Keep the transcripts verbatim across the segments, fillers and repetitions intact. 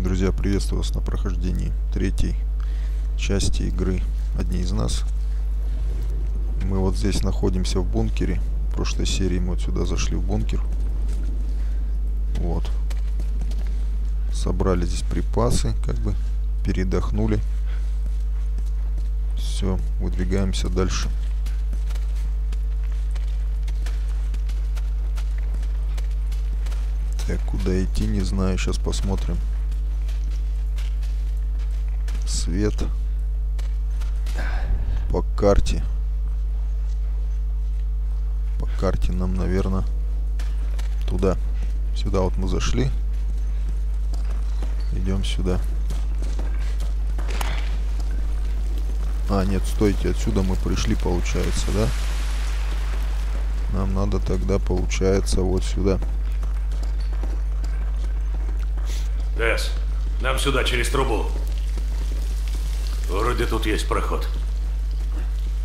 Друзья, приветствую вас на прохождении третьей части игры «Одни из нас». Мы вот здесь находимся в бункере. В прошлой серии мы вот сюда зашли в бункер. Вот. Собрали здесь припасы, как бы передохнули. Все, выдвигаемся дальше. Так, куда идти, не знаю. Сейчас посмотрим. Свет. По карте. По карте нам, наверное, туда. Сюда вот мы зашли. Идем сюда. А, нет, стойте, отсюда мы пришли, получается, да? Нам надо тогда, получается, вот сюда. Тесс, нам сюда, через трубу. Вроде тут есть проход.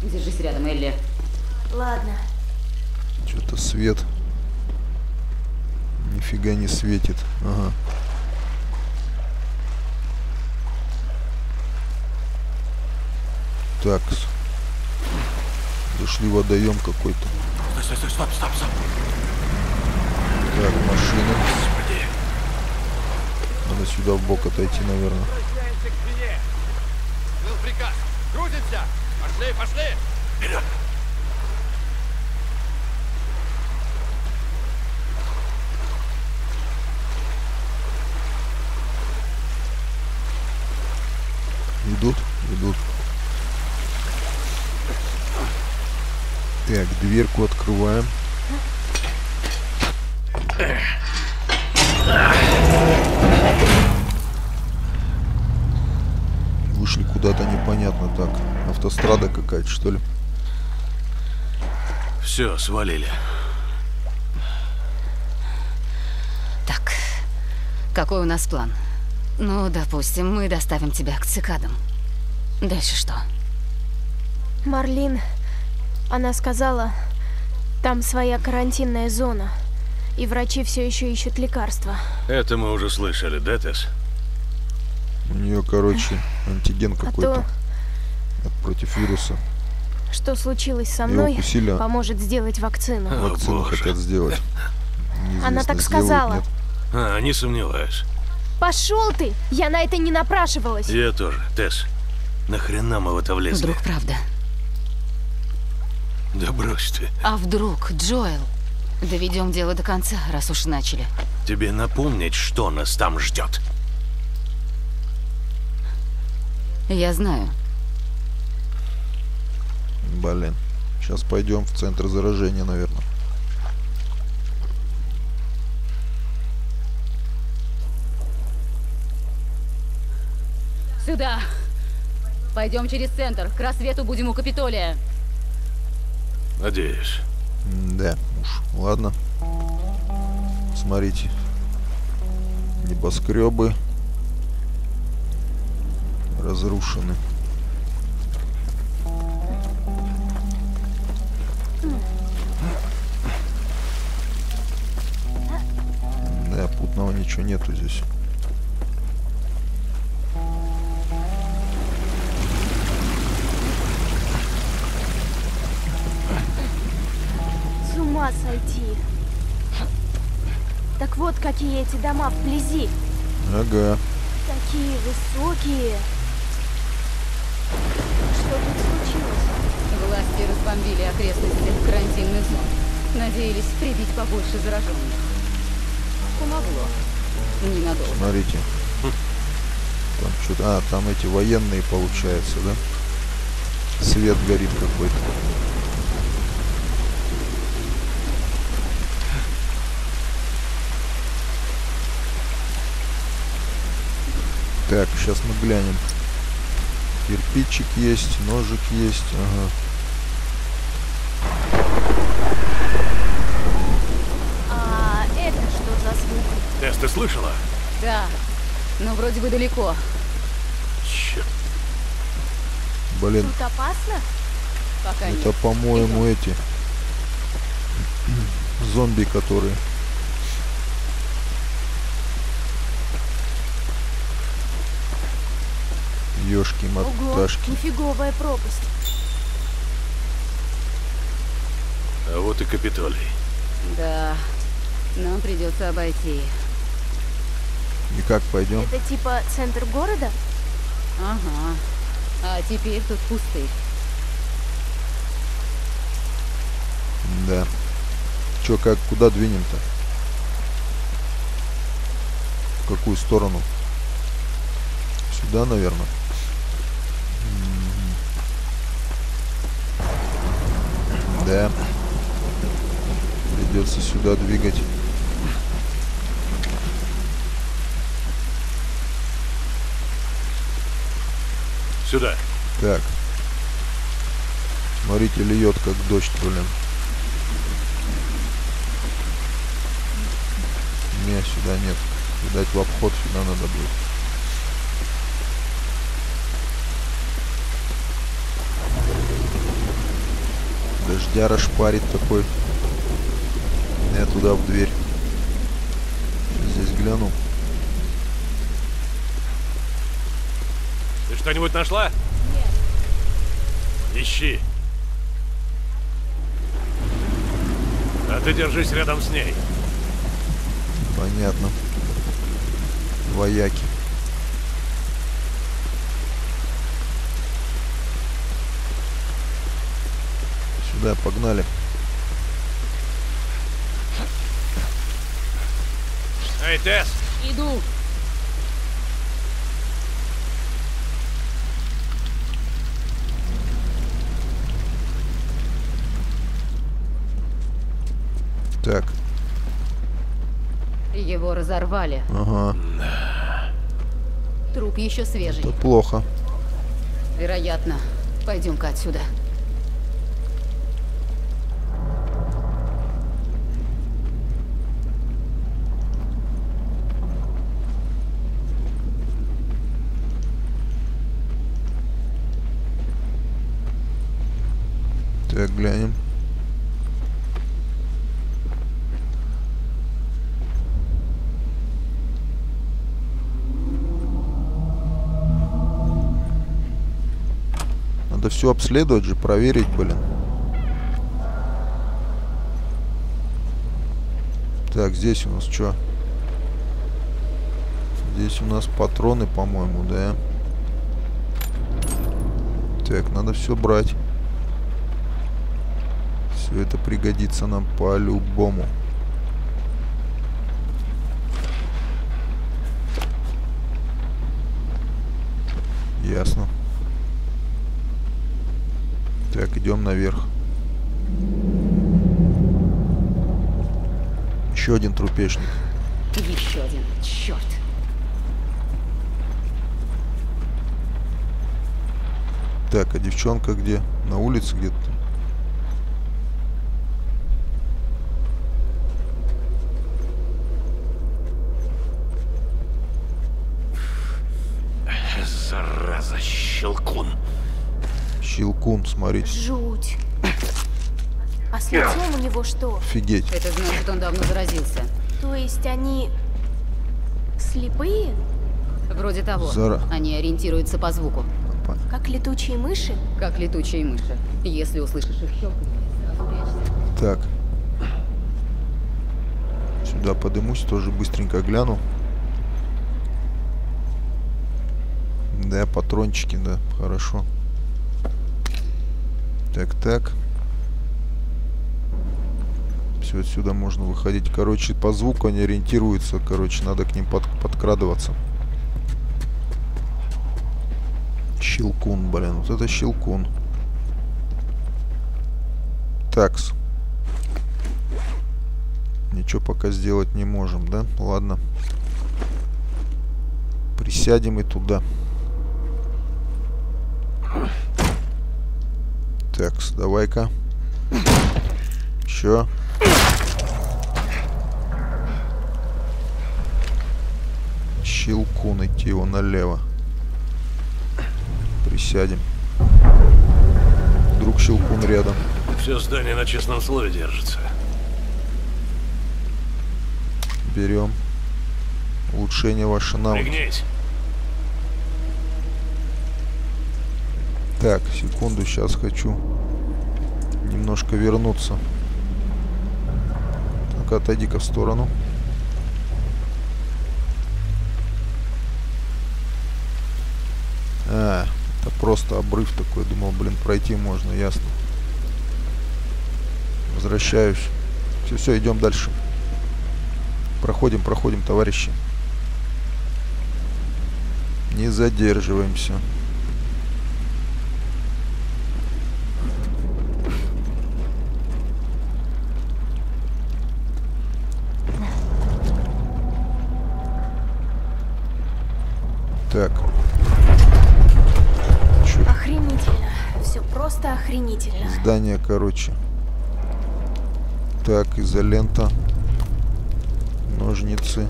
Держись рядом, Элли. Ладно. Что-то свет. Нифига не светит. Ага. Так. Зашли в водоем какой-то. Стой, стой, стой, стоп, стоп, стоп. Так, машина. Надо сюда в бок отойти, наверное. Возвращаемся к спине. Был приказ. Крутимся. Пошли, пошли. Вперед. Идут, идут. Так, дверку открываем. Вышли куда-то непонятно так. Автострада какая-то, что ли? Все, свалили. Так, какой у нас план? Ну, допустим, мы доставим тебя к цикадам. Дальше что? Марлин... Она сказала, там своя карантинная зона, и врачи все еще ищут лекарства. Это мы уже слышали, да, Тесс? У нее, короче, антиген какой-то а то... против вируса. Что случилось со мной, укусили... поможет сделать вакцину. О, вакцину боже. Хотят сделать. Неизвестно, она так сказала. Нет. А, не сомневаюсь. Пошел ты! Я на это не напрашивалась. Я тоже. Тесс, нахрена мы в это влезли? Вдруг правда. Да брось ты. А вдруг, Джоэл? Доведем дело до конца, раз уж начали. Тебе напомнить, что нас там ждет? Я знаю. Блин. Сейчас пойдем в центр заражения, наверное. Сюда. Пойдем через центр. К рассвету будем у Капитолия. Надеюсь. Да, уж. Ладно. Смотрите. Небоскребы разрушены. Да, путного ничего нету здесь. Сойти. Так вот какие эти дома вблизи. Ага. Такие высокие. Что тут случилось? Власти разбомбили окрестности карантинных зон. Надеялись прибить побольше зараженных. Помогло. Ненадолго. Смотрите. Там что-то. А, там эти военные, получается, да? Свет горит какой-то. Так, сейчас мы глянем. Кирпичик есть, ножик есть. Ага. А это что за звук? Тесс, ты слышала? Да, но вроде бы далеко. Черт. Блин. Тут опасно? Пока нет. Это, по-моему, эти зомби, которые... Ёшки-маташки. Нифиговая пропасть. А вот и Капитолий. Да, нам придется обойти. И как пойдем? Это типа центр города? Ага. А теперь тут пустырь. Да. Че, как, куда двинем-то? В какую сторону? Сюда, наверное. М-м-м. Да. Придется сюда двигать. Сюда. Так. Смотрите, льет как дождь, блин. Не, сюда нет. Видать, в обход сюда надо будет. Дождя расшпарит такой. Я туда в дверь. Здесь гляну. Ты что-нибудь нашла? Нет. Ищи. А ты держись рядом с ней. Понятно. Вояки. Сюда, погнали. Эй, Тесс! Иду. Так. Его разорвали. Ага. Труп еще свежий. Это плохо. Вероятно. Пойдем-ка отсюда. Так, глянем. Надо все обследовать же, проверить, блин. Так, здесь у нас что? Здесь у нас патроны, по-моему, да? Так, надо все брать. Все это пригодится нам по-любому. Ясно. Так, идем наверх. Еще один трупешник. Еще один, черт. Так, а девчонка где? На улице где-то? Щелкун, смотрите. Жуть. А с лицом у него что? Офигеть. Это значит, он давно заразился. То есть они слепые? Вроде того. Зора. Они ориентируются по звуку. Опа. Как летучие мыши? Как летучие мыши. Если услышишь их щелканье, сразу прячься. Так. Сюда подымусь, тоже быстренько гляну. Да, патрончики, да, хорошо. Так, так. Все, отсюда можно выходить. Короче, по звуку они ориентируются. Короче, надо к ним под, подкрадываться. Щелкун, блин. Вот это щелкун. Такс. Ничего пока сделать не можем, да? Ладно. Присядем и туда. Так, давай-ка. Еще. Щелкун, идти его налево. Присядем. Вдруг щелкун рядом. Все здание на честном слове держится. Берем. Улучшение ваше навыка. Пригнись. Так, секунду, сейчас хочу немножко вернуться. Так, отойди-ка в сторону. А, это просто обрыв такой. Думал, блин, пройти можно, ясно. Возвращаюсь. Все, все, идем дальше. Проходим, проходим, товарищи. Не задерживаемся. Так. Чё? Охренительно. Все просто охренительно. Здание, короче. Так, изолента. Ножницы.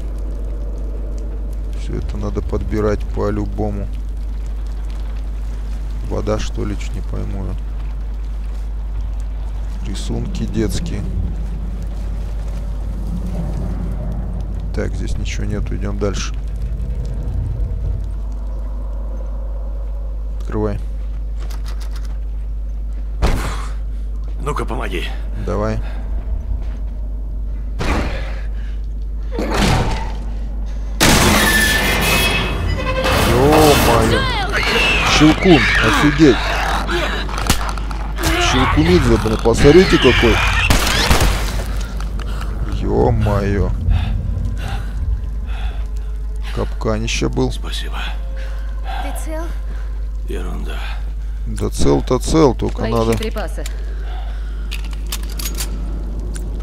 Все это надо подбирать по-любому. Вода, что ли, не пойму. Рисунки детские. Так, здесь ничего нету, идем дальше. Открывай. Ну-ка, помоги. Давай. Щелкун, офигеть. Щелкунидзе, блин, посмотрите какой. Ё-моё. Капканище был. Спасибо. Ты цел? Ерунда. Да цел-то цел, только Твои надо. Припасы.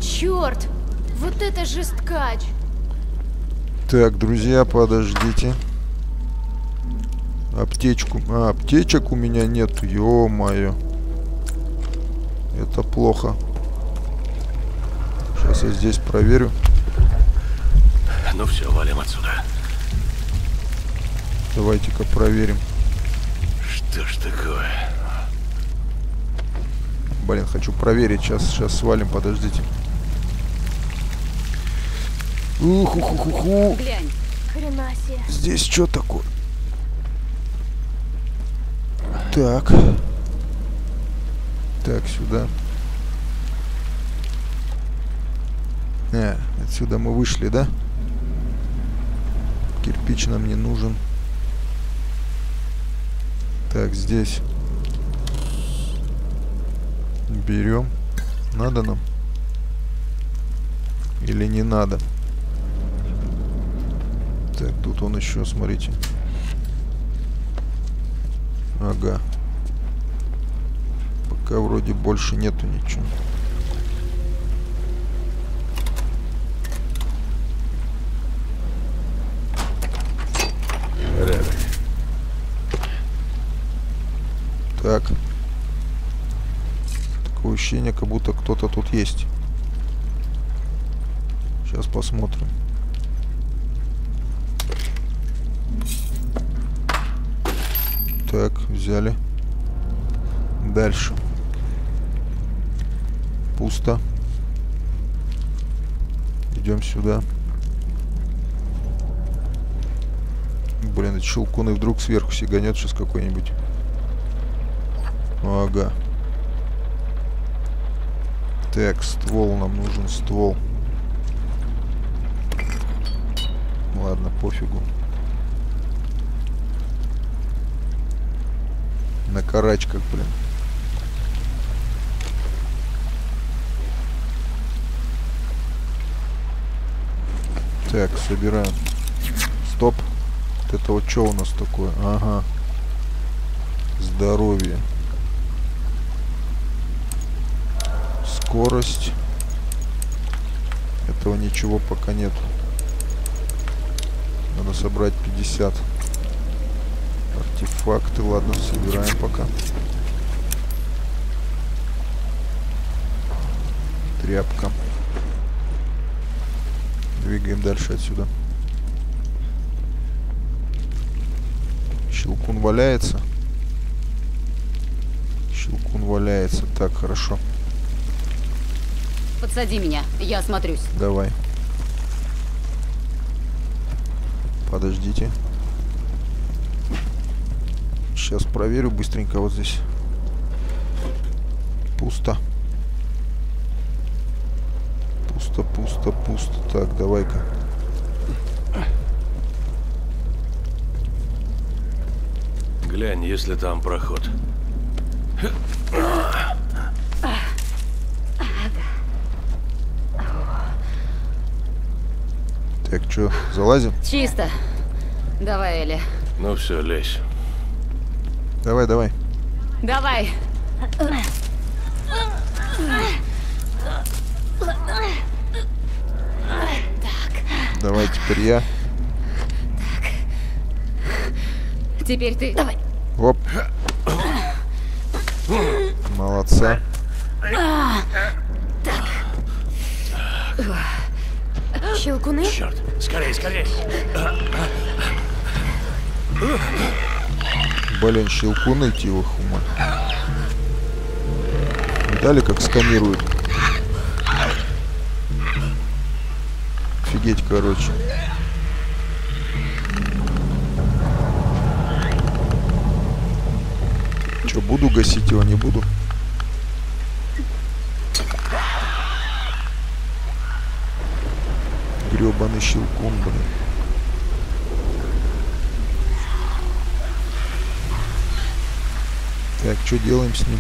Чёрт, вот это жесткач. Так, друзья, подождите. Аптечку. А, аптечек у меня нет. Ё-моё. Это плохо. Сейчас я здесь проверю. Ну все, валим отсюда. Давайте-ка проверим. Что ж такое? Блин, хочу проверить. Сейчас, сейчас свалим, подождите. Уху-ху-ху-ху. Глянь, хрена себе. Здесь что такое? Так. Так, сюда. А, отсюда мы вышли, да? Кирпич нам не нужен. Так, здесь. Берем. Надо нам? Или не надо? Так, тут он еще, смотрите. Ага. Пока вроде больше нету ничего. Так. Такое ощущение, как будто кто-то тут есть. Сейчас посмотрим. Так, взяли. Дальше. Пусто. Идем сюда. Блин, эти щелкуны вдруг сверху сиганет сейчас какой-нибудь. Ага. Так, ствол нам нужен, ствол. Ладно, пофигу. На карачках, блин. Так, собираем. Стоп. Вот это вот что у нас такое? Ага. Здоровье. Скорость. Этого ничего пока нет. Надо собрать пятьдесят. Артефакты, ладно, собираем пока. Тряпка. Двигаем дальше отсюда. Щелкун валяется. Щелкун валяется. Так, хорошо. Подсади меня, я осмотрюсь. Давай. Подождите. Сейчас проверю быстренько. Вот здесь пусто. Пусто, пусто, пусто. Так, давай-ка. Глянь, есть ли там проход. Так, что, залазим? Чисто. Давай, Элли. Ну все, лезь. Давай, давай. Давай. Давай, теперь я. Так. Теперь ты. Давай. Оп. Молодца. Так. Щелкуны? Черт, скорей, скорей. Блин, щелкуны тихо хума. Видали, как сканируют? Офигеть, короче. Че, буду гасить его, не буду? Гребаный щелкун, блин. Так, что делаем с ним?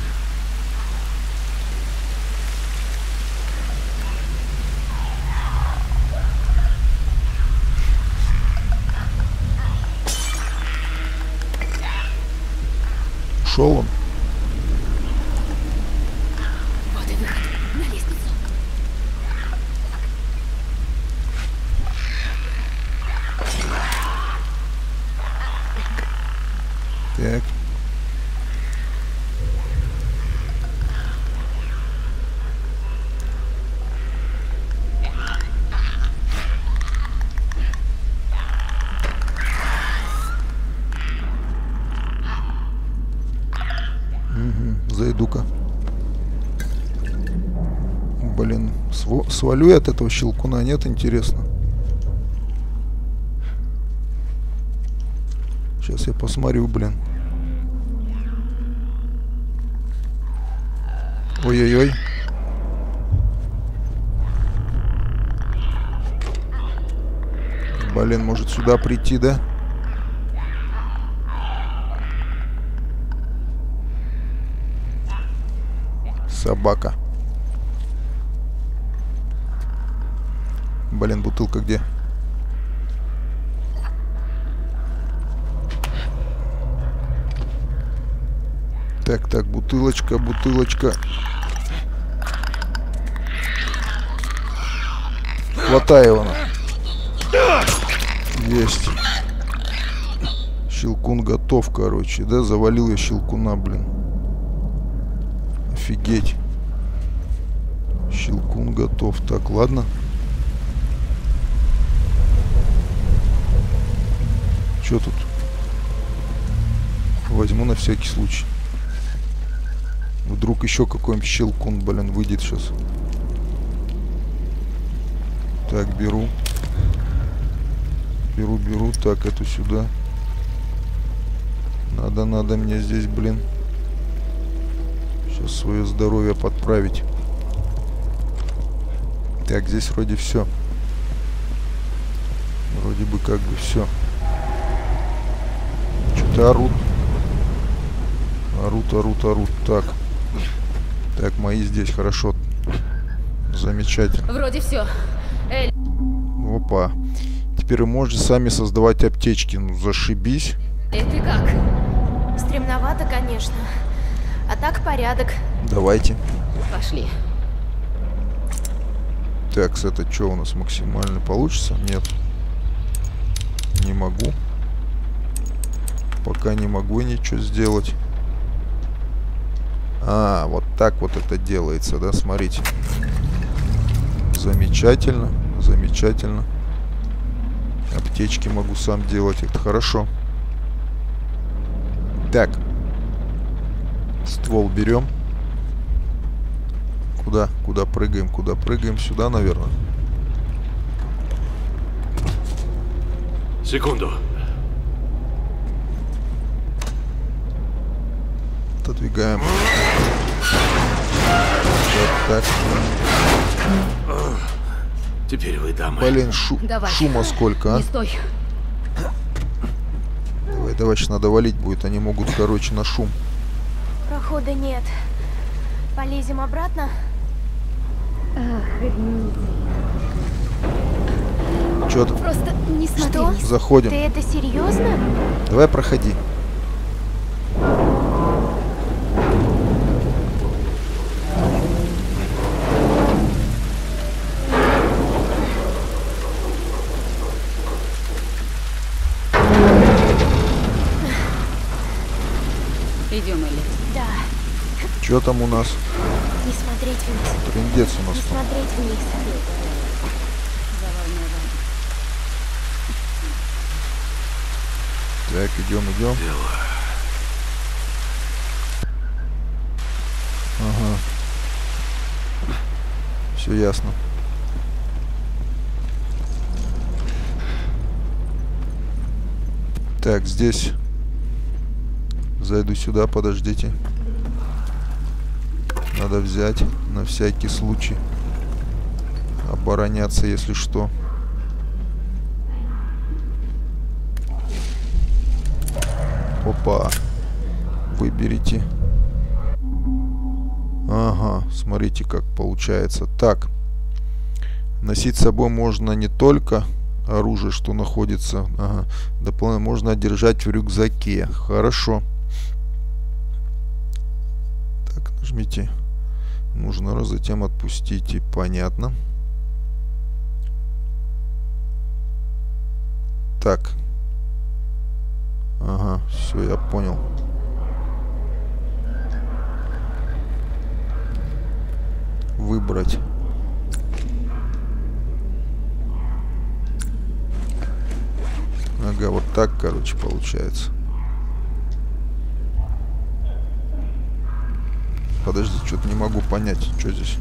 Ушел он. Вот и выход на лестницу. Так. Зайду-ка. Блин, свалю я от этого щелкуна, нет, интересно. Сейчас я посмотрю, блин. Ой-ой-ой. Блин, может сюда прийти, да? Собака. Блин, бутылка где? Так, так, бутылочка, бутылочка. Хватай его. Есть. Щелкун готов, короче. Да, завалил я щелкуна, блин. Офигеть. Щелкун готов. Так, ладно. Что тут? Возьму на всякий случай. Вдруг еще какой-нибудь щелкун, блин, выйдет сейчас. Так, беру. Беру, беру. Так, эту сюда. Надо, надо мне здесь, блин, свое здоровье подправить. Так, здесь вроде все. Вроде бы как бы все. Что-то орут. Орут, орут, орут. Так. Так, мои здесь, хорошо. Замечательно. Вроде все. Эль... Опа. Теперь вы можете сами создавать аптечки. Ну, зашибись. Эй, ты как? Стремновато, конечно. А так порядок. Давайте. Пошли. Так, с это что у нас максимально получится? Нет. Не могу. Пока не могу ничего сделать. А, вот так вот это делается, да? Смотрите. Замечательно. Замечательно. Аптечки могу сам делать. Это хорошо. Так. Ствол берем. Куда? Куда прыгаем? Куда прыгаем? Сюда, наверное. Секунду. отодвигаем. Вот так. Теперь вы дамы. Блин, шу... шума сколько, а? Не стой. Давай, давай, сейчас надо валить будет. Они могут, короче, на шум. Прохода нет. Полезем обратно? Охренеть. Чё-то... Просто не смотри. Что? Заходим. Ты это серьезно? Давай, проходи. Идем, Элли. Да. Чё там у нас? Не смотреть вниз. Трындец у нас. Не там. Смотреть вниз. Так, идем, идем. Ага. Все ясно. Так, здесь. Зайду сюда, подождите. Надо взять на всякий случай. Обороняться, если что. Опа. Выберите. Ага, смотрите, как получается. Так. Носить с собой можно не только оружие, что находится. Ага. Дополнительно можно держать в рюкзаке. Хорошо. Жмите. Нужно раз, затем отпустите. Понятно. Так. Ага, все, я понял. Выбрать. Ага, вот так, короче, получается. Подожди, что-то не могу понять, что здесь.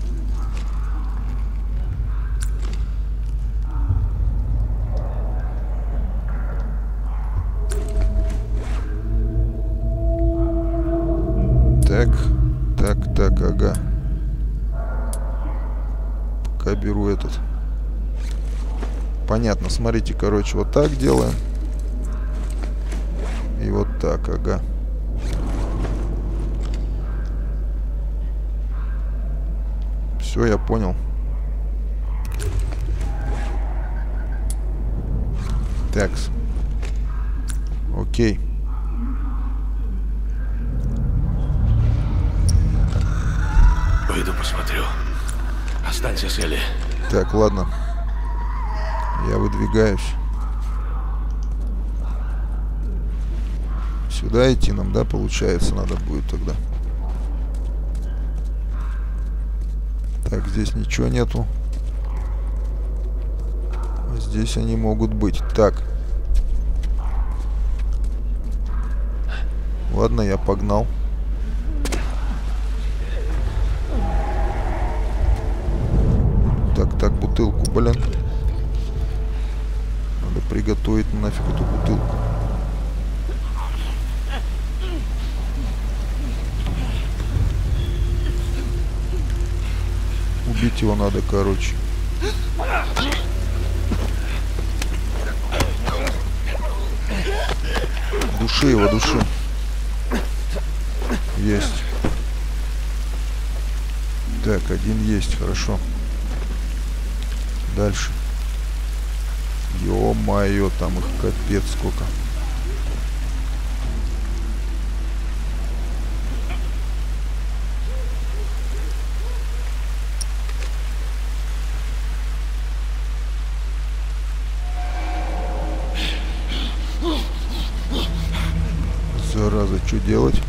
Так, так, так, ага. Пока беру этот. Понятно, смотрите, короче, вот так делаем. И вот так, ага. Все, я понял. Такс. Окей. Пойду посмотрю. Останься с Элли. Так, ладно. Я выдвигаюсь. Сюда идти нам, да, получается, надо будет тогда. Так, здесь ничего нету. Здесь они могут быть. Так. Ладно, я погнал. Так, так, бутылку, блин. Надо приготовить нафиг эту бутылку. Бить его надо, короче. Души его, души. Есть. Так, один есть, хорошо. Дальше. Ё-моё, там их капец сколько. Зараза, что делать?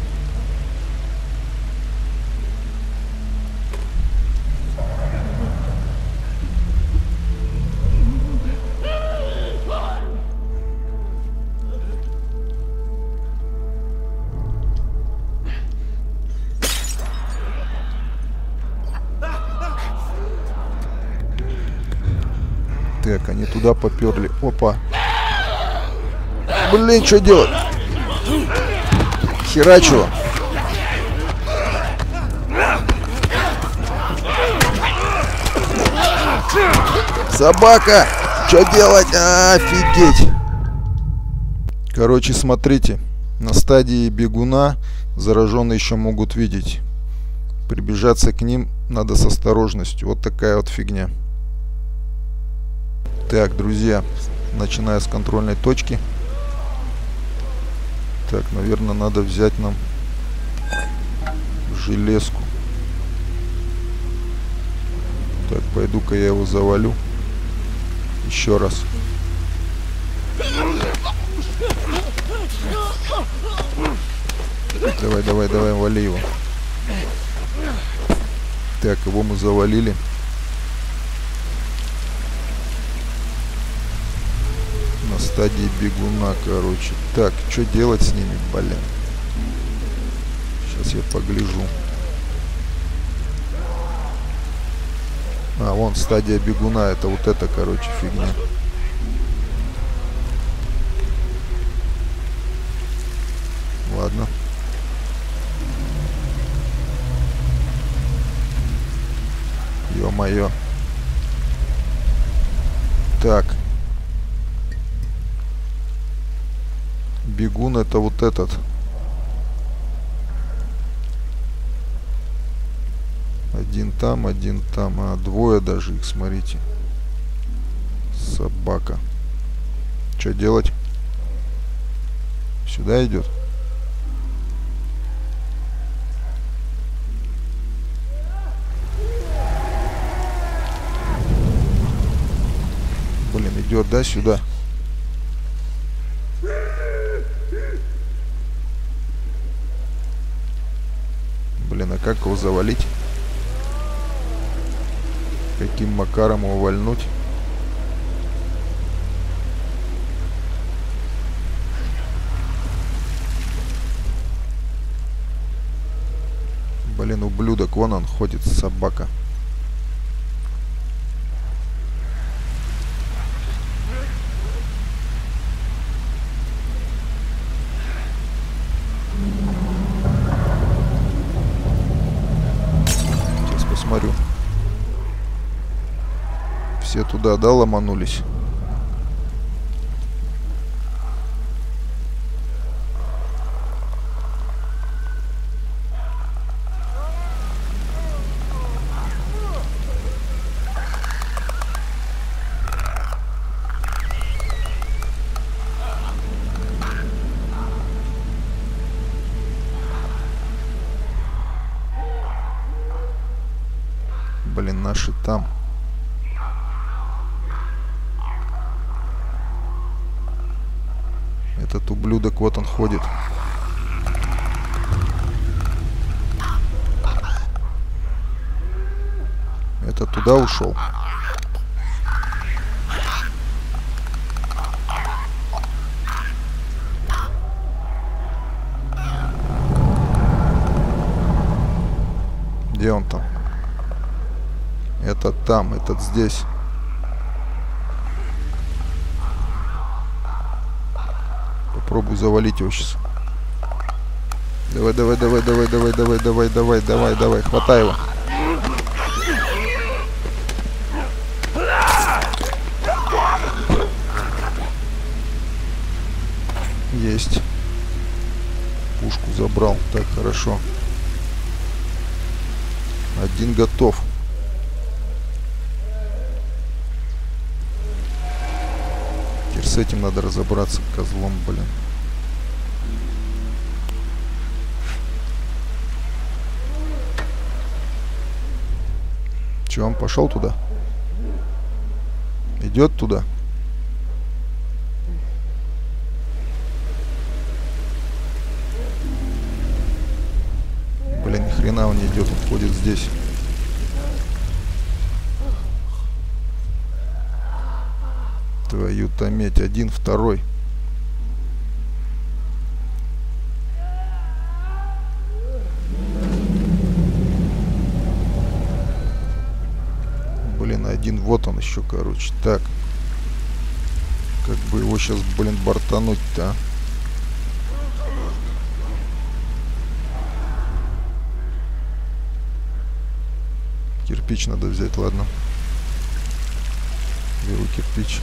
Так, они туда поперли. Опа. Блин, что делать? Херачу. Собака! Что делать? А, офигеть! Короче, смотрите. На стадии бегуна зараженные еще могут видеть. Приближаться к ним надо с осторожностью. Вот такая вот фигня. Так, друзья, начиная с контрольной точки. Так, наверное, надо взять нам железку. Так, пойду-ка я его завалю. Еще раз. Давай, давай, давай, вали его. Так, его мы завалили. На стадии бегуна, короче. Так, что делать с ними, блин? Сейчас я погляжу. А, вон стадия бегуна. Это вот это, короче, фигня. Ладно. Ё-моё. Так. Бегун — это вот этот. Один там, один там. А, двое даже их, смотрите. Собака. Что делать? Сюда идет? Блин, идет, да, сюда? Блин, а как его завалить? Каким макаром его вальнуть? Блин, ублюдок, вон он ходит, собака. Сейчас посмотрю. Все туда, да, ломанулись? Блин, наши там. Этот ублюдок, вот он ходит. Это туда ушел. Где он там? Этот там, этот здесь. Попробую завалить его сейчас. Давай, давай, давай, давай, давай, давай, давай, давай, давай, давай, хватай его. Есть. Пушку забрал, так, хорошо. Один готов. Теперь с этим надо разобраться, козлом, блин. Че, он пошел туда? Идет туда? Блин, ни хрена он не идет, он ходит здесь. Твою-то медь. Один, второй. Блин, один. Вот он еще, короче. Так. Как бы его сейчас, блин, бортануть-то, а? Кирпич надо взять, ладно. Белый кирпич.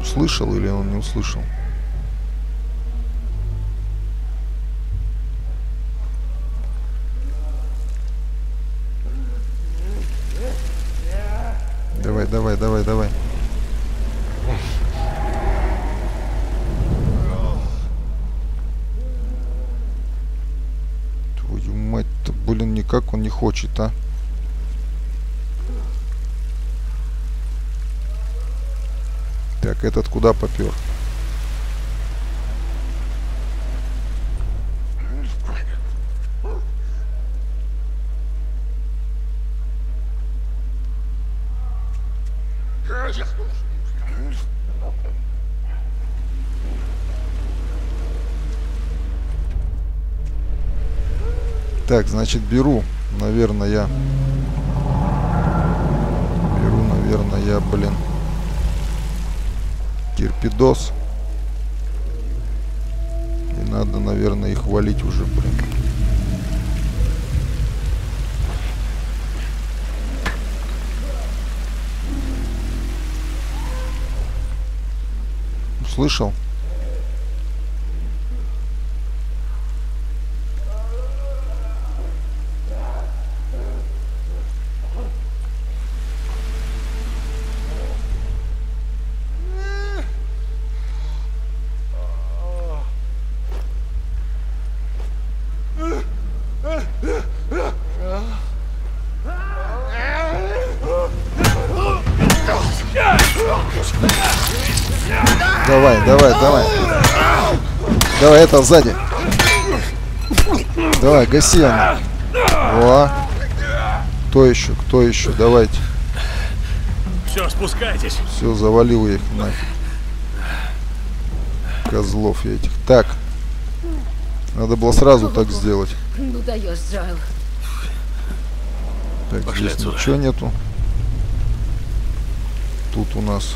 Услышал или он не услышал? Давай, давай, давай, давай. Твою мать-то, блин, никак он не хочет, а? Так, этот куда попер? Так, значит, беру, наверное, я... Беру, наверное, я, блин... Кирпидос. И надо, наверное, их валить уже, блин. Услышал? Давай, давай, давай. Давай, это сзади. Давай, гаси она. Во. Кто еще, кто еще? Давайте. Все, спускайтесь. Все, завалил я их нафиг. Козлов я этих. Так. Надо было сразу так сделать. Ну даешь, Джоэл. Так, пошли здесь отсюда. Ничего нету. Тут у нас...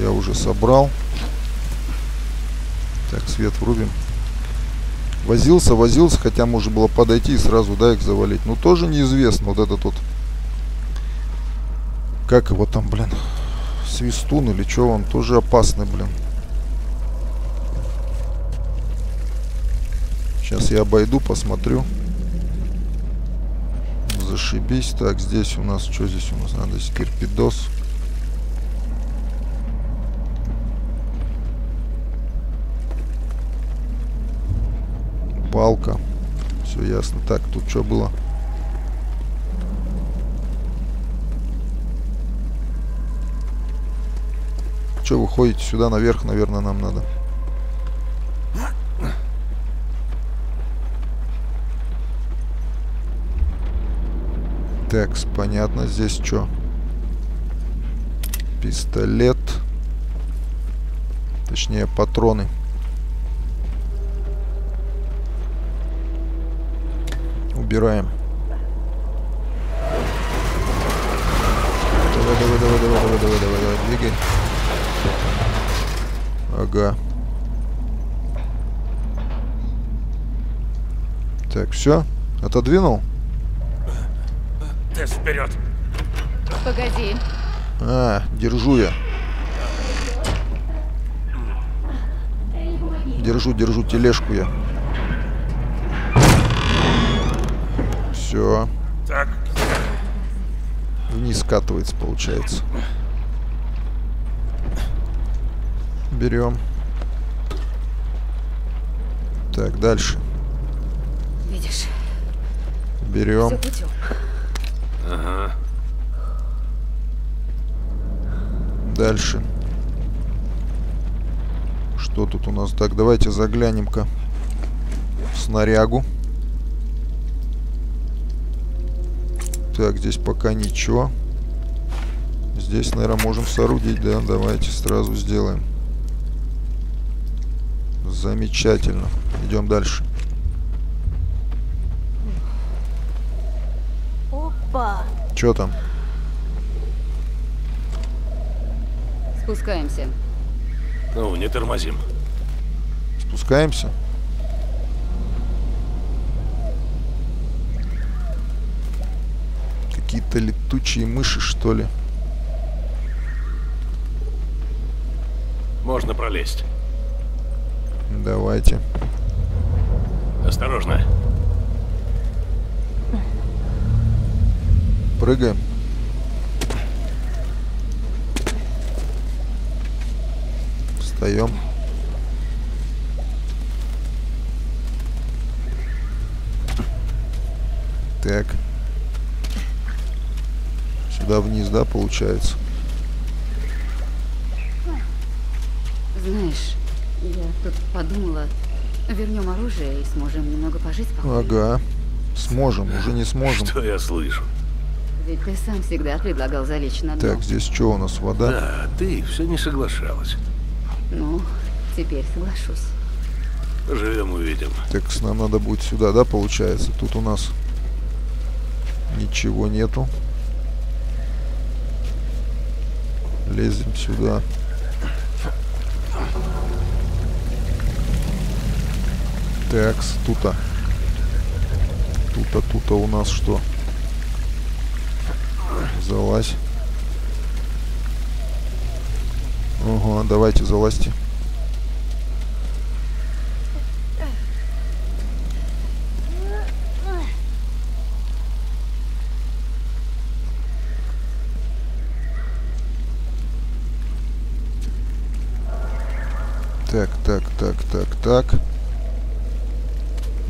Я уже собрал. Так, свет врубим. Возился, возился, хотя можно было подойти и сразу, да, их завалить. Но тоже неизвестно, вот этот вот. Как его там, блин, свистун или что, он тоже опасный, блин. Сейчас я обойду, посмотрю. Зашибись. Так, здесь у нас, что здесь у нас? Надо здесь кирпидос. Палка. Все ясно. Так, тут что было? Что, вы ходите сюда наверх, наверное, нам надо. Так, понятно. Здесь что? Пистолет. Точнее, патроны. Убираем. Давай, давай, давай, давай, давай, давай, давай, давай, двигай. Ага. Так, все. Отодвинул? Тесс, вперед. Погоди. А, держу я. Держу, держу тележку я. Все. Так. Вниз скатывается, получается. Берем. Так, дальше. Видишь? Берем. Все путем. Ага. Дальше. Что тут у нас? Так, давайте заглянем-ка в снарягу. Так, здесь пока ничего. Здесь, наверное, можем соорудить, да? Давайте сразу сделаем. Замечательно. Идем дальше. О, Папа! Чё там? Спускаемся. Ну, не тормозим. Спускаемся. Какие-то летучие мыши, что ли? Можно пролезть. Давайте. Осторожно. Прыгаем. Встаем. Так. Сюда вниз, да, получается? Знаешь, я тут подумала, вернем оружие и сможем немного пожить. Похоже. Ага. Сможем, уже не сможем. Что я слышу? Ведь ты сам всегда предлагал залечь на дно. Так, здесь что у нас, вода? Да, ты все не соглашалась. Ну, теперь соглашусь. Живем, увидим. Так, нам надо будет сюда, да, получается? Тут у нас ничего нету. Лезем сюда. Так, тут-то. Тут-то, тут-то у нас что? Залазь. Ого, давайте залазьте. Так, так, так, так, так.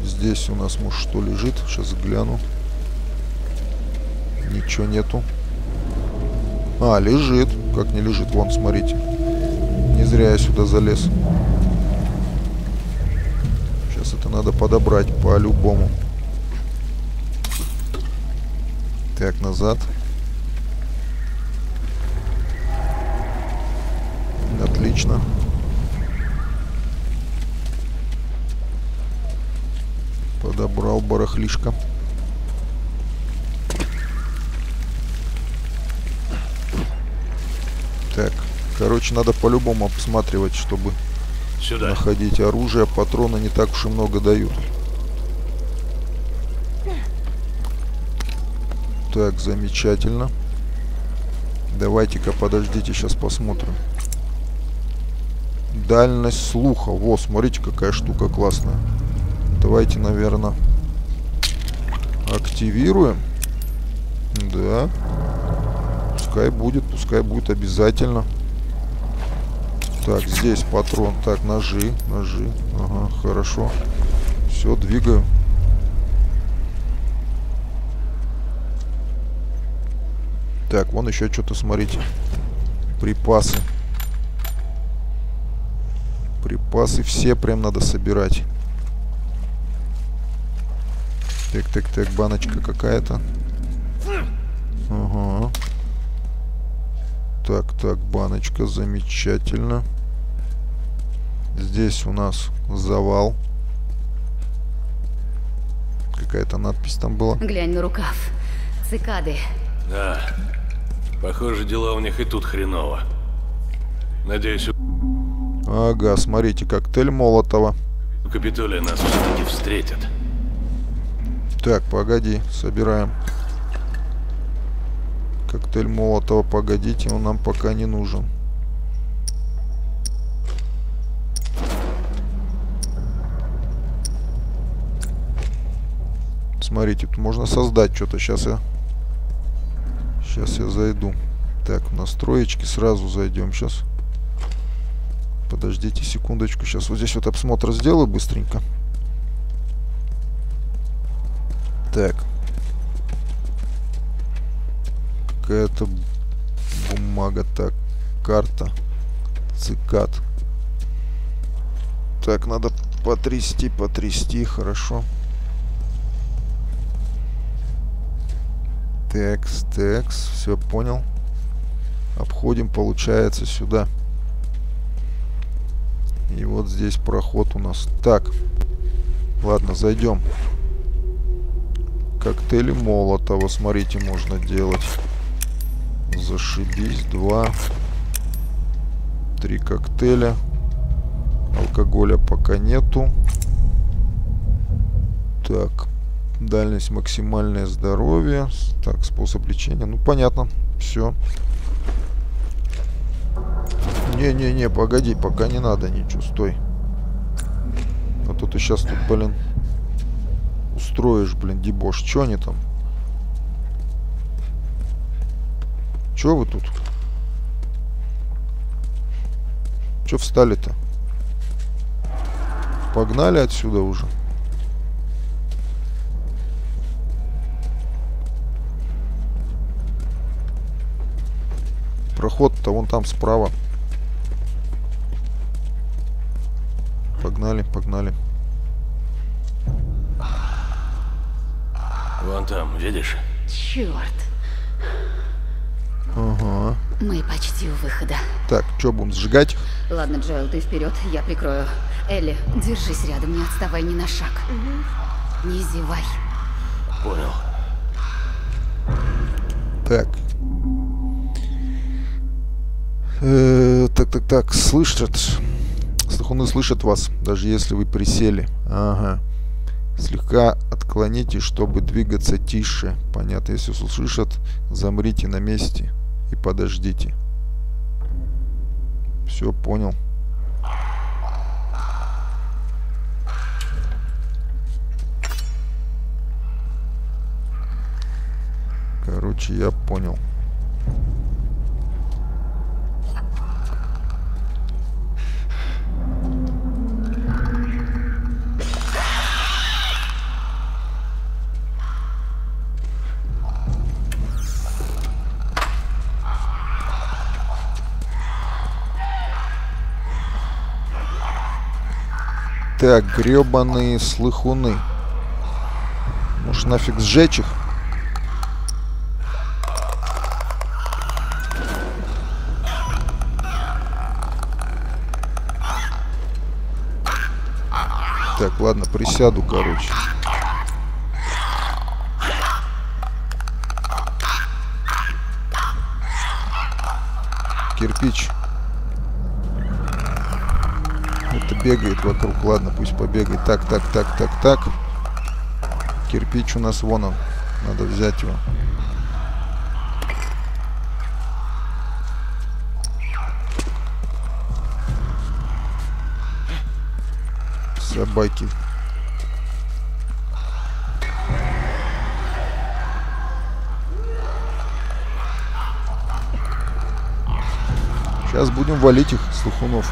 Здесь у нас, может, что лежит? Сейчас гляну. Ничего нету. А, лежит. Как не лежит? Вон, смотрите. Не зря я сюда залез. Сейчас это надо подобрать по-любому. Так, назад. Отлично. Подобрал барахлишко. Так, короче, надо по-любому обсматривать, чтобы сюда находить оружие. Патроны не так уж и много дают. Так, замечательно. Давайте-ка, подождите, сейчас посмотрим. Дальность слуха. Во, смотрите, какая штука классная. Давайте, наверное, активируем. Да. Пускай будет, пускай будет обязательно. Так, здесь патрон. Так, ножи, ножи. Ага, хорошо. Все, двигаю. Так, вон еще что-то, смотрите. Припасы. Припасы все прям надо собирать. Так, так, так, баночка какая-то. Ага. Так, так, баночка, замечательно. Здесь у нас завал. Какая-то надпись там была. Глянь на рукав. Цикады. Да. Похоже, дела у них и тут хреново. Надеюсь... Ага, смотрите, коктейль Молотова. У Капитолия нас все-таки встретят. Так, погоди, собираем. Коктейль Молотова, погодите, он нам пока не нужен. Смотрите, тут можно создать что-то. Сейчас я... Сейчас я зайду. Так, в настроечки сразу зайдем сейчас. Подождите секундочку. Сейчас вот здесь вот обсмотр сделаю быстренько. Так. Какая-то бумага. Так, карта цикад. Так, надо потрясти, потрясти, хорошо. Текс, текс, все понял. Обходим, получается, сюда. И вот здесь проход у нас. Так, ладно, зайдем. коктейли Молотова, смотрите, можно делать. Зашибись. Два. Три коктейля. Алкоголя пока нету. Так. Дальность максимальное здоровье. Так, способ лечения. Ну, понятно. Все. Не-не-не, погоди, пока не надо ничего, стой. А то ты сейчас тут, блин, устроишь, блин, дебош. Чё они там? Чё вы тут? Чё встали-то? Погнали отсюда уже. Проход-то вон там справа. Погнали, погнали. Вон там, видишь? Черт. Ага. Мы почти у выхода. Так, что будем сжигать? Ладно, Джоэл, ты вперед, я прикрою. Элли, держись рядом, не отставай ни на шаг. Угу. Не зевай. Понял. Так. Э-э, так, так, так, слышат. Слыхуны слышат вас, даже если вы присели. Ага. Слегка отклоните, чтобы двигаться тише. Понятно, если услышат, замрите на месте и подождите. Все, понял. Короче, я понял. Так, гребаные слыхуны. Может, нафиг сжечь их? Так, ладно, присяду, короче. Кирпич. Бегает вокруг, ладно, пусть побегает. Так, так, так, так, так. Кирпич у нас вон он. Надо взять его. Собаки. Сейчас будем валить их, слухунов.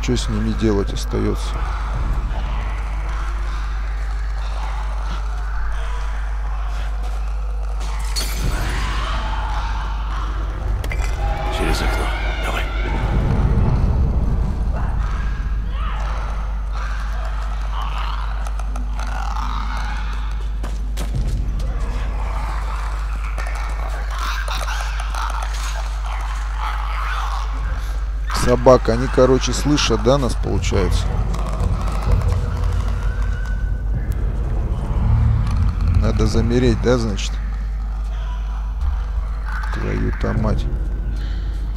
Что с ними делать остается? Через окно. Давай. Собака, они, короче, слышат, да, нас, получается? Надо замереть, да, значит? Твою-то мать.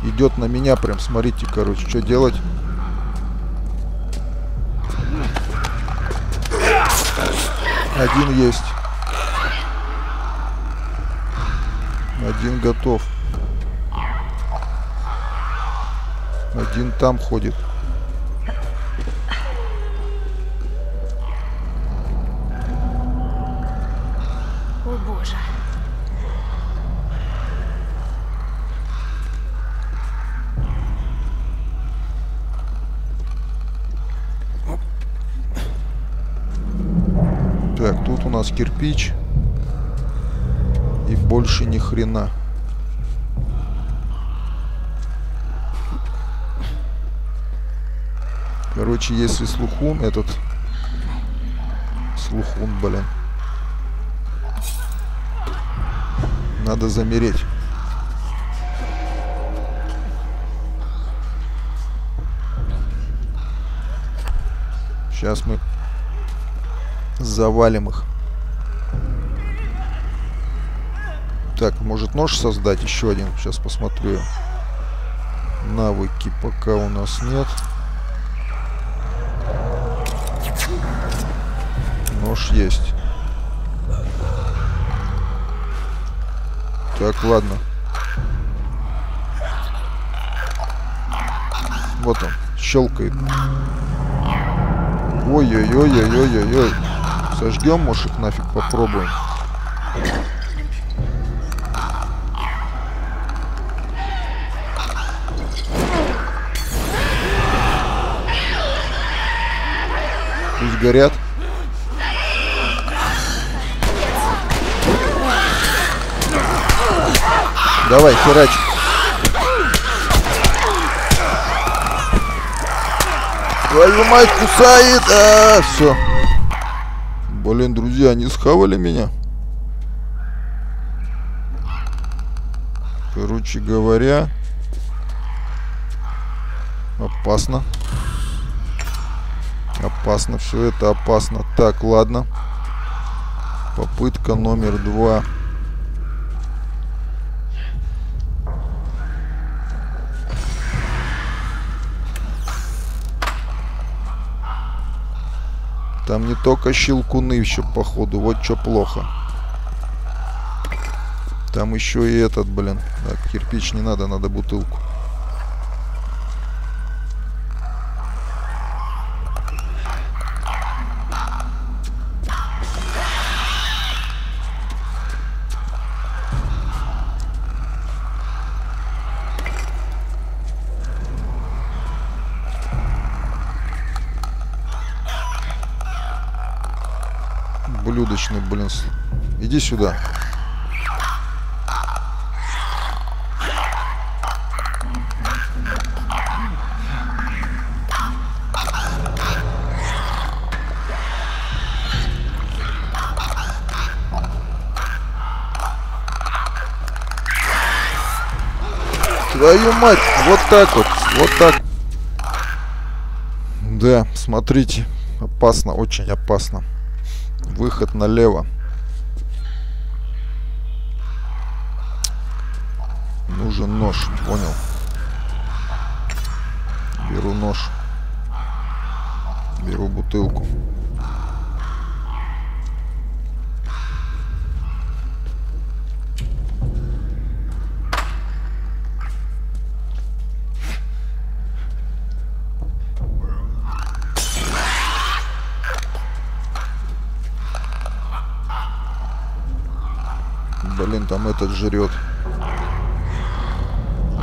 Идет на меня прям, смотрите, короче, что делать? Один есть. Один готов. Один там ходит. О боже. Так, тут у нас кирпич. И больше ни хрена. Короче, если слухун, этот слухун, блин, надо замереть. Сейчас мы завалим их. Так, может нож создать еще один? Сейчас посмотрю. Навыки пока у нас нет. Нож есть. Так, ладно. Вот он, щелкает. Ой-ой-ой-ой-ой-ой-ой. Сожгем, может, их нафиг попробуем. Пусть горят. Давай, херач. Твою мать кусает! А, -а, -а все. Блин, друзья, они схавали меня. Короче говоря, опасно. Опасно, все это опасно. Так, ладно. Попытка номер два. Там не только щелкуны еще, походу. Вот что плохо. Там еще и этот, блин. Так, кирпич не надо, надо бутылку. Блюдочный, блин. Иди сюда. Твою мать! Вот так вот. Вот так. Да, смотрите. Опасно, очень опасно. Выход налево. Нужен нож, понял. Беру нож. Беру бутылку. Блин, там этот жрет.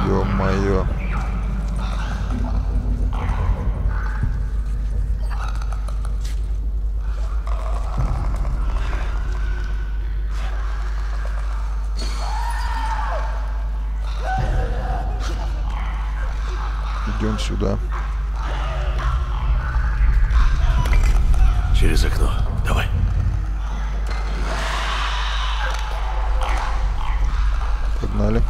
Ё-моё. Идем сюда. Через окно. Давай. Погнали.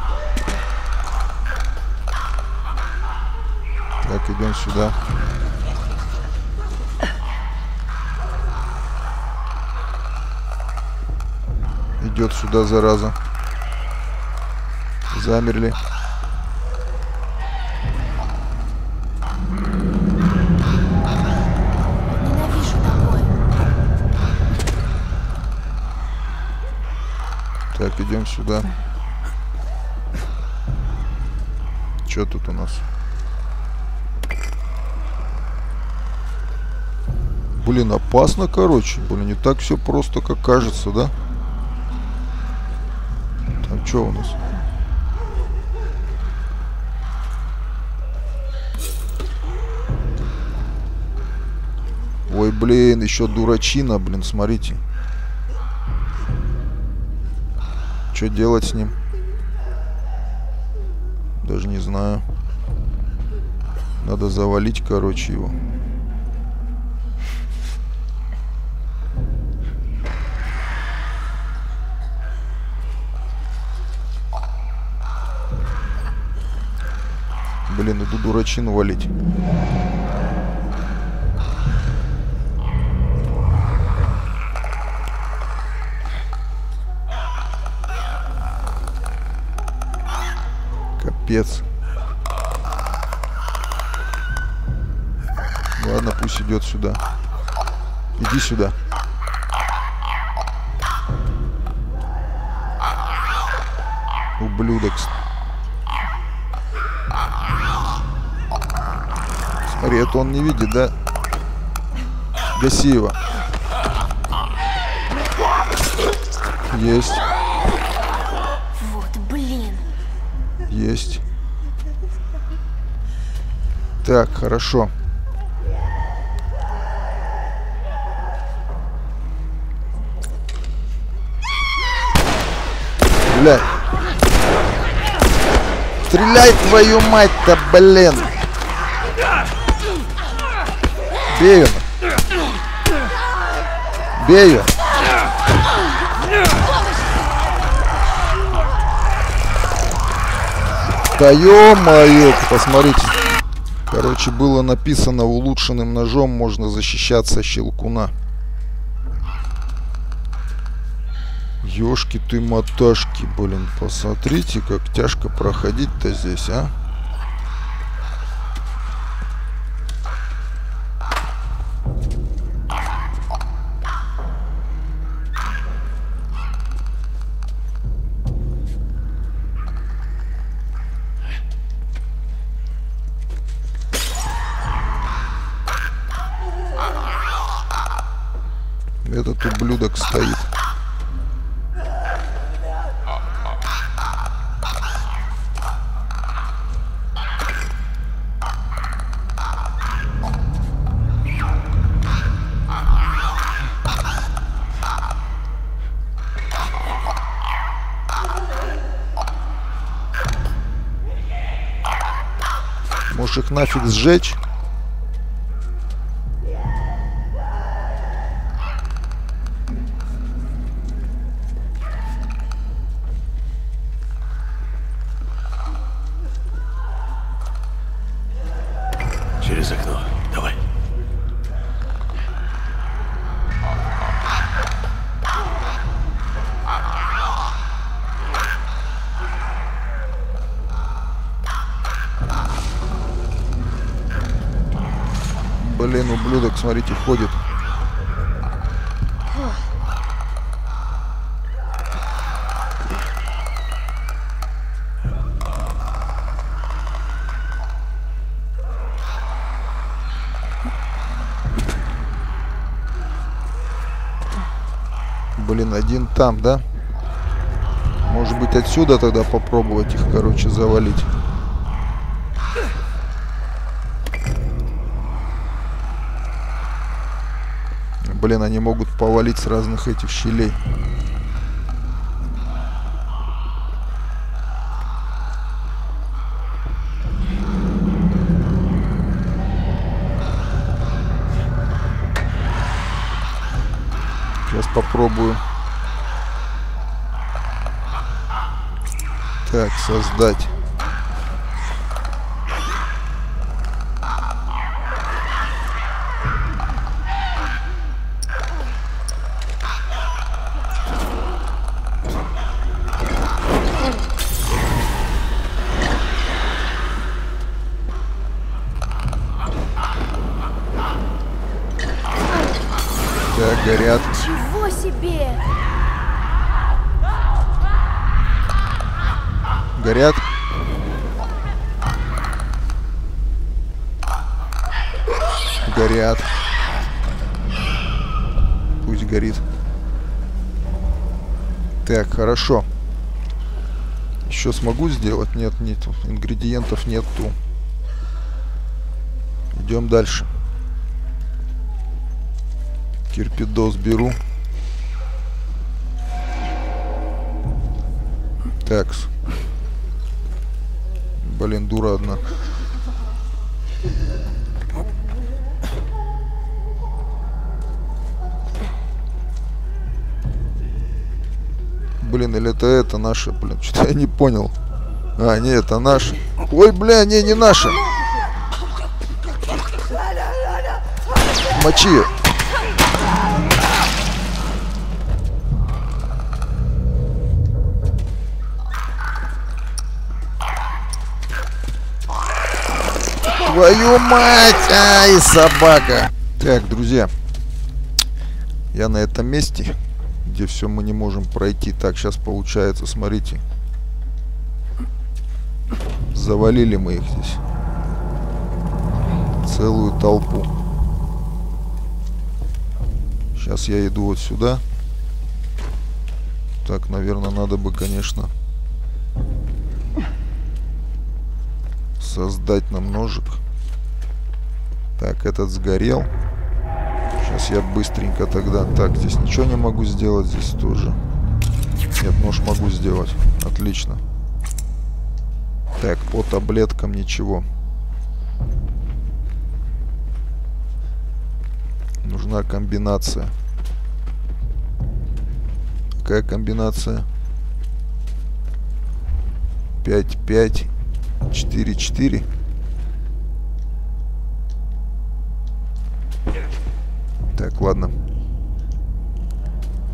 Так, идем сюда. Идет сюда, зараза. Замерли. Так, идем сюда. Что тут у нас? Блин, опасно, короче. Блин, не так все просто, как кажется, да? Там что у нас? Ой, блин, еще дурачина, блин, смотрите. Что делать с ним? Даже не знаю. Надо завалить, короче, его. Блин, иду дурачину валить. Капец. Ладно, пусть идет сюда. Иди сюда. Ублюдок. Смотри, это он не видит, да? Гаси его. Есть. Вот, блин. Есть. Так, хорошо. Бля. Стреляй, твою мать-то, блин. Бей его. Бей его. Да ё-моё, посмотрите. Короче, было написано: улучшенным ножом можно защищаться щелкуна. Ёшки ты маташки, блин. Посмотрите, как тяжко проходить-то здесь, а? Этот ублюдок стоит. Можешь их нафиг сжечь? Через окно. Давай. Блин, ублюдок, смотрите, ходит. Блин, один там, да? Может быть, отсюда тогда попробовать их, короче, завалить. Блин, они могут повалить с разных этих щелей. Сейчас попробую. Так, создать. Так, горят. Чего себе? Горят. Горят. Пусть горит. Так, хорошо. Еще смогу сделать? Нет, нет. Ингредиентов нету. Идем дальше. Кирпидос беру. Такс. Блин, дура одна. Блин, или это это наша, блин, что-то я не понял. А, нет, это наша. Ой, бля, не, не наша. Мочи. Твою мать! Ай, собака! Так, друзья. Я на этом месте, где все мы не можем пройти. Так, сейчас получается, смотрите. Завалили мы их здесь. Целую толпу. Сейчас я иду вот сюда. Так, наверное, надо бы, конечно, создать нам ножик. Так, этот сгорел. Сейчас я быстренько тогда... Так, здесь ничего не могу сделать, здесь тоже. Нет, нож могу сделать. Отлично. Так, по таблеткам ничего. Нужна комбинация. Какая комбинация? пять пять четыре четыре. Так, ладно.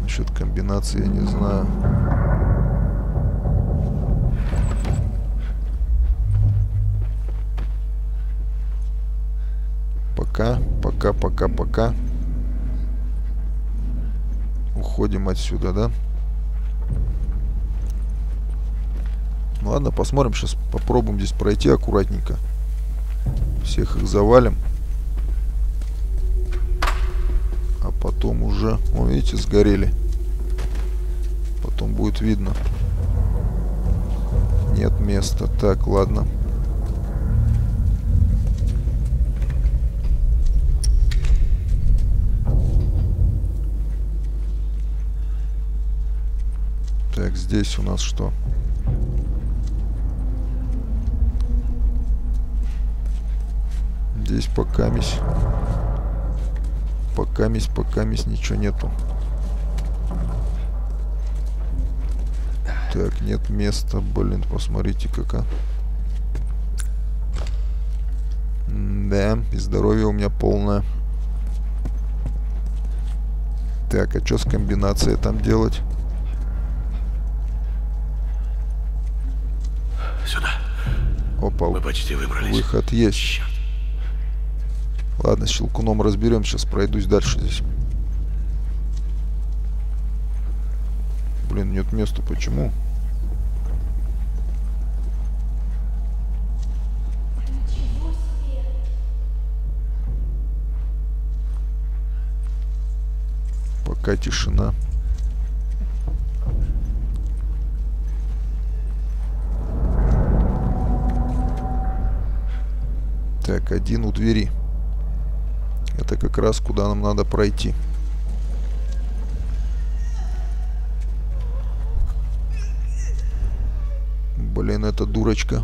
Насчет комбинации я не знаю. Пока, пока, пока, пока. Уходим отсюда, да? Ну ладно, посмотрим. Сейчас попробуем здесь пройти аккуратненько. Всех их завалим. А потом уже... О, видите, сгорели. Потом будет видно. Нет места. Так, ладно. Так, здесь у нас что? Здесь покамись. Покамись, покамись, ничего нету. Так, нет места. Блин, посмотрите, какая. Да, и здоровье у меня полное. Так, а что с комбинацией там делать? Сюда. Опа, мы почти выбрались. Выход есть. Черт. Ладно, с щелкуном разберем. Сейчас пройдусь дальше здесь. Блин, нет места. Почему? Ничего себе. Пока тишина. Так, один у двери. Это как раз куда нам надо пройти. Блин, это дурочка.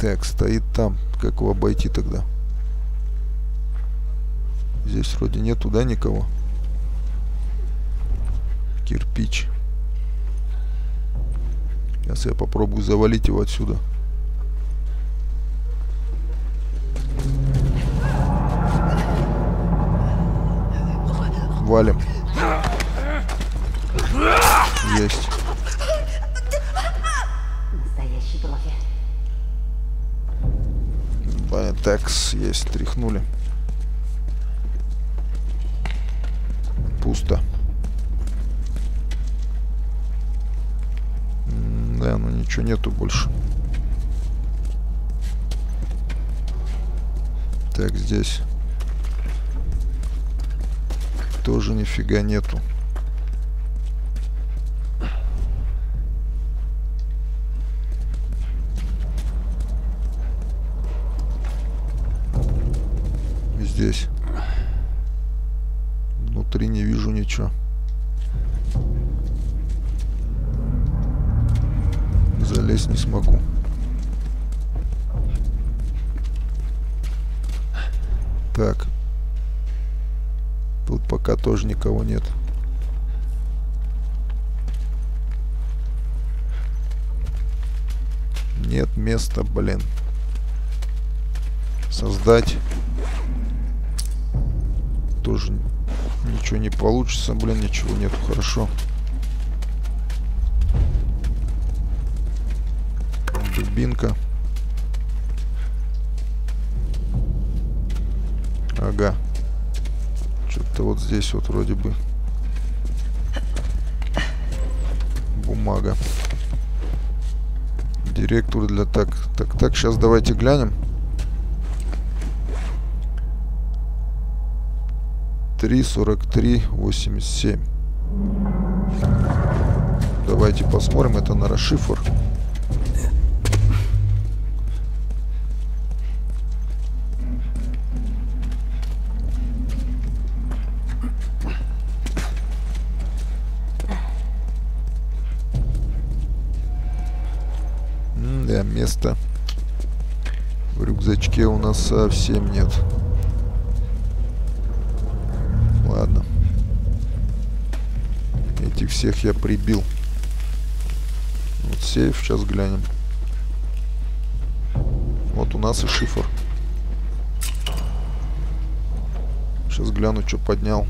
Так, стоит там. Как его обойти тогда? Здесь вроде нету, да, никого? Кирпич. Сейчас я попробую завалить его отсюда. Валим. Есть. Настоящие брови. Так, есть, тряхнули. Пусто. Да, ну ничего нету больше. Так, здесь тоже нифига нету. Здесь внутри не вижу ничего. Залезть не смогу. Так. Тут пока тоже никого нет. Нет места, блин. Создать. Тоже ничего не получится, блин, ничего нету. Хорошо. кабинка. Ага. Что-то вот здесь вот вроде бы бумага. Директор для так. Так, так, сейчас давайте глянем. три сорок три восемьдесят семь. Давайте посмотрим, это на расшифр. Да, места в рюкзачке у нас совсем нет. Ладно. Этих всех я прибил. Вот сейф, сейчас глянем. Вот у нас и шифр. Сейчас гляну, что поднял.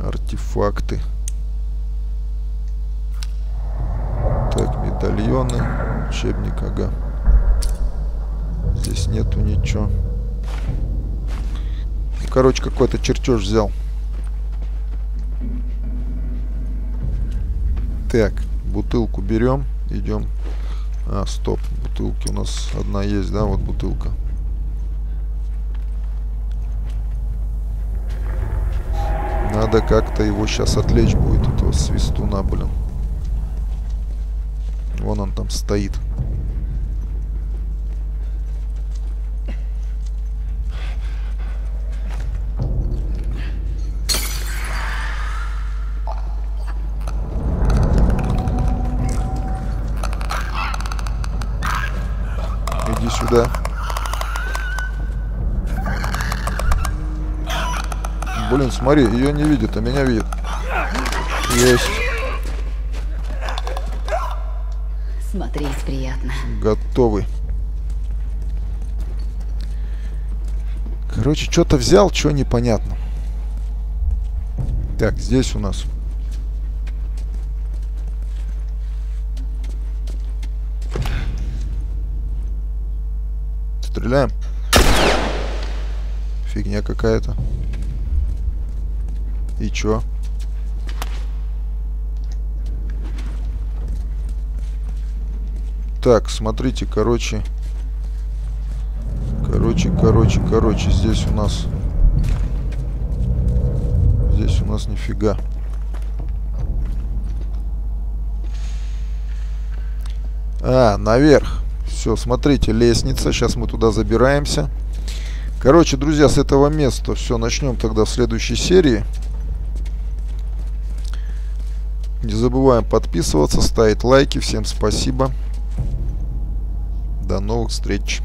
Артефакты. Так, медальоны. Учебник, ага. Здесь нету ничего. Короче, какой-то чертеж взял. Так, бутылку берем, идем. А, стоп, бутылки у нас одна есть, да, вот бутылка. Надо как-то его сейчас отвлечь будет, этого свистуна, блин. Вон он там стоит. Сюда. Блин, смотри, ее не видит, а меня видит. Есть. Смотреть приятно. Готовы. Короче, что-то взял, что непонятно. Так, здесь у нас стреляем. Фигня какая-то. И чё? Так, смотрите, короче. Короче, короче, короче. Здесь у нас... Здесь у нас нифига. А, наверх. Все, смотрите, лестница. Сейчас мы туда забираемся. Короче, друзья, с этого места все, начнем тогда в следующей серии. Не забываем подписываться, ставить лайки. Всем спасибо. До новых встреч.